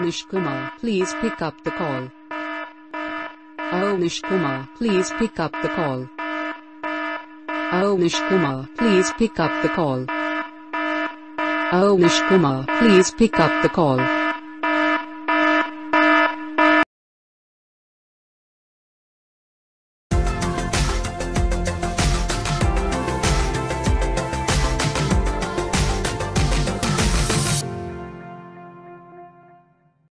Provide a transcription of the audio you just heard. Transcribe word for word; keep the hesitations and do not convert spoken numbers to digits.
Avanishkumar, please pick up the call. Avanishkumar, please pick up the call. Avanishkumar, please pick up the call. Avanishkumar, please pick up the call.